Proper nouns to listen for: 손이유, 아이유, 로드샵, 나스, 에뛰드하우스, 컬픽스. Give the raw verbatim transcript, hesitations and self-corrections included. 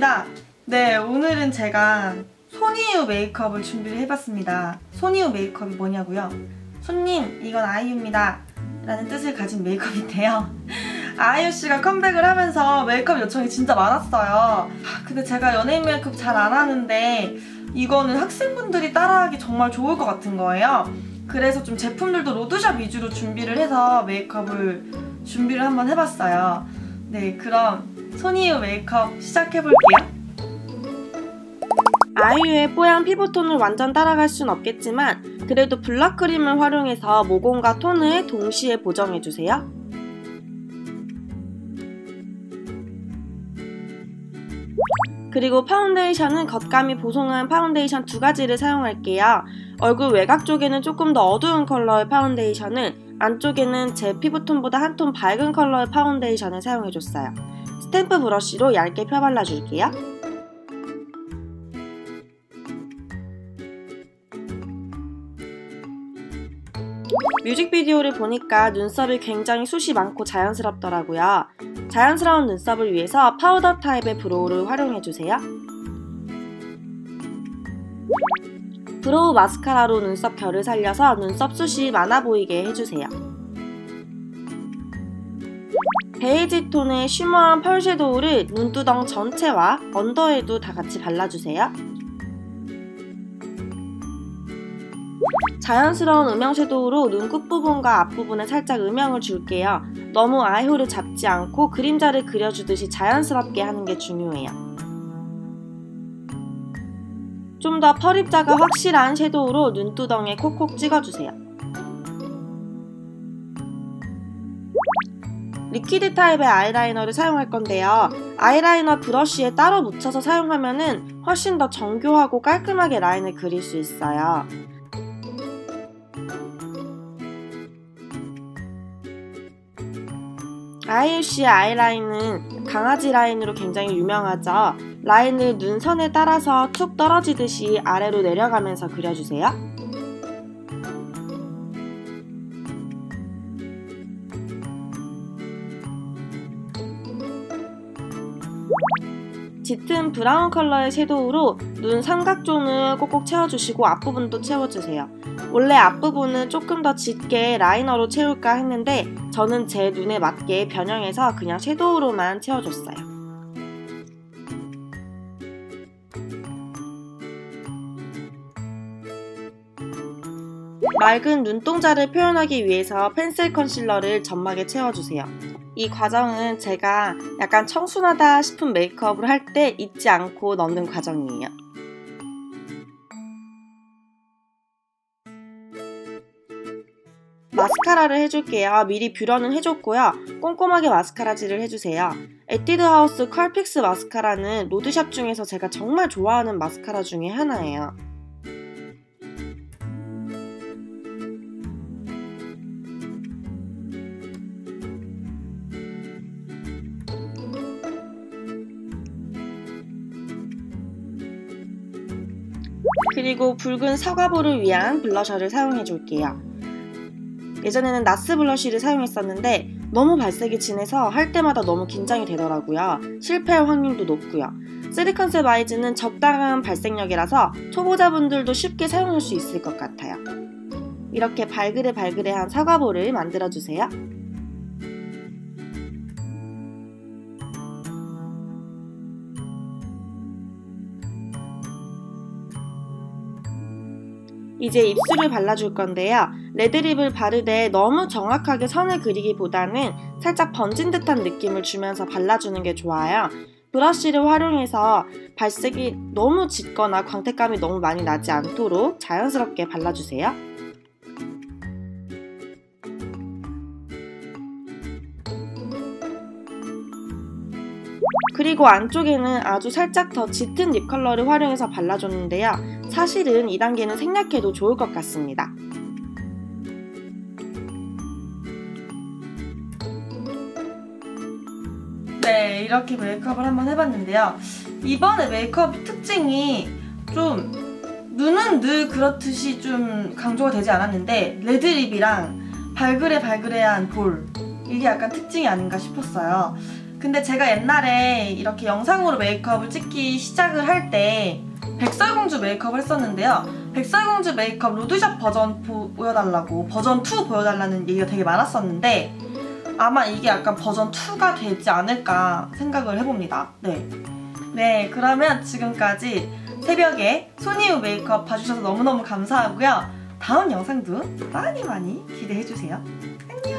반갑습니다. 네, 오늘은 제가 손이유 메이크업을 준비를 해봤습니다. 손이유 메이크업이 뭐냐고요? 손님, 이건 아이유입니다 라는 뜻을 가진 메이크업인데요. 아이유씨가 컴백을 하면서 메이크업 요청이 진짜 많았어요. 근데 제가 연예인 메이크업 잘 안하는데 이거는 학생분들이 따라하기 정말 좋을 것 같은 거예요. 그래서 좀 제품들도 로드샵 위주로 준비를 해서 메이크업을 준비를 한번 해봤어요. 네, 그럼 손이유 메이크업 시작해볼게요. 아이유의 뽀얀 피부톤을 완전 따라갈 순 없겠지만 그래도 블락크림을 활용해서 모공과 톤을 동시에 보정해주세요. 그리고 파운데이션은 겉감이 보송한 파운데이션 두 가지를 사용할게요. 얼굴 외곽 쪽에는 조금 더 어두운 컬러의 파운데이션을, 안쪽에는 제 피부톤보다 한 톤 밝은 컬러의 파운데이션을 사용해줬어요. 스탬프 브러쉬로 얇게 펴발라줄게요. 뮤직비디오를 보니까 눈썹이 굉장히 숱이 많고 자연스럽더라고요. 자연스러운 눈썹을 위해서 파우더 타입의 브로우를 활용해주세요. 브로우 마스카라로 눈썹 결을 살려서 눈썹 숱이 많아 보이게 해주세요. 베이지 톤의 쉬머한 펄 섀도우를 눈두덩 전체와 언더에도 다 같이 발라주세요. 자연스러운 음영 섀도우로 눈 끝부분과 앞부분에 살짝 음영을 줄게요. 너무 아이홀을 잡지 않고 그림자를 그려주듯이 자연스럽게 하는 게 중요해요. 좀 더 펄 입자가 확실한 섀도우로 눈두덩에 콕콕 찍어주세요. 리퀴드 타입의 아이라이너를 사용할 건데요. 아이라이너 브러쉬에 따로 묻혀서 사용하면 훨씬 더 정교하고 깔끔하게 라인을 그릴 수 있어요. 아이유씨의 아이라인은 강아지 라인으로 굉장히 유명하죠. 라인을 눈선에 따라서 툭 떨어지듯이 아래로 내려가면서 그려주세요. 짙은 브라운 컬러의 섀도우로 눈 삼각존을 꼭꼭 채워주시고 앞부분도 채워주세요. 원래 앞부분은 조금 더 짙게 라이너로 채울까 했는데 저는 제 눈에 맞게 변형해서 그냥 섀도우로만 채워줬어요. 맑은 눈동자를 표현하기 위해서 펜슬 컨실러를 점막에 채워주세요. 이 과정은 제가 약간 청순하다 싶은 메이크업을 할 때 잊지 않고 넣는 과정이에요. 마스카라를 해줄게요. 미리 뷰러는 해줬고요. 꼼꼼하게 마스카라질을 해주세요. 에뛰드하우스 컬픽스 마스카라는 로드샵 중에서 제가 정말 좋아하는 마스카라 중에 하나예요. 그리고 붉은 사과보를 위한 블러셔를 사용해줄게요. 예전에는 나스 블러쉬를 사용했었는데 너무 발색이 진해서 할 때마다 너무 긴장이 되더라고요. 실패할 확률도 높고요. 쓰리 컨셉 아이즈는 적당한 발색력이라서 초보자분들도 쉽게 사용할 수 있을 것 같아요. 이렇게 발그레발그레한 사과볼을 만들어주세요. 이제 입술을 발라줄 건데요. 레드립을 바르되 너무 정확하게 선을 그리기보다는 살짝 번진 듯한 느낌을 주면서 발라주는 게 좋아요. 브러쉬를 활용해서 발색이 너무 짙거나 광택감이 너무 많이 나지 않도록 자연스럽게 발라주세요. 그리고 안쪽에는 아주 살짝 더 짙은 립 컬러를 활용해서 발라줬는데요. 사실은 이 단계는 생략해도 좋을 것 같습니다. 네, 이렇게 메이크업을 한번 해봤는데요. 이번에 메이크업 특징이 좀 눈은 늘 그렇듯이 좀 강조가 되지 않았는데 레드립이랑 발그레발그레한 볼, 이게 약간 특징이 아닌가 싶었어요. 근데 제가 옛날에 이렇게 영상으로 메이크업을 찍기 시작을 할 때 백설공주 메이크업을 했었는데요. 백설공주 메이크업 로드샵 버전 보여달라고, 버전 투 보여달라는 얘기가 되게 많았었는데 아마 이게 약간 버전 투가 되지 않을까 생각을 해봅니다. 네, 네 그러면 지금까지 새벽에 소니우 메이크업 봐주셔서 너무너무 감사하고요. 다음 영상도 많이 많이 기대해주세요. 안녕!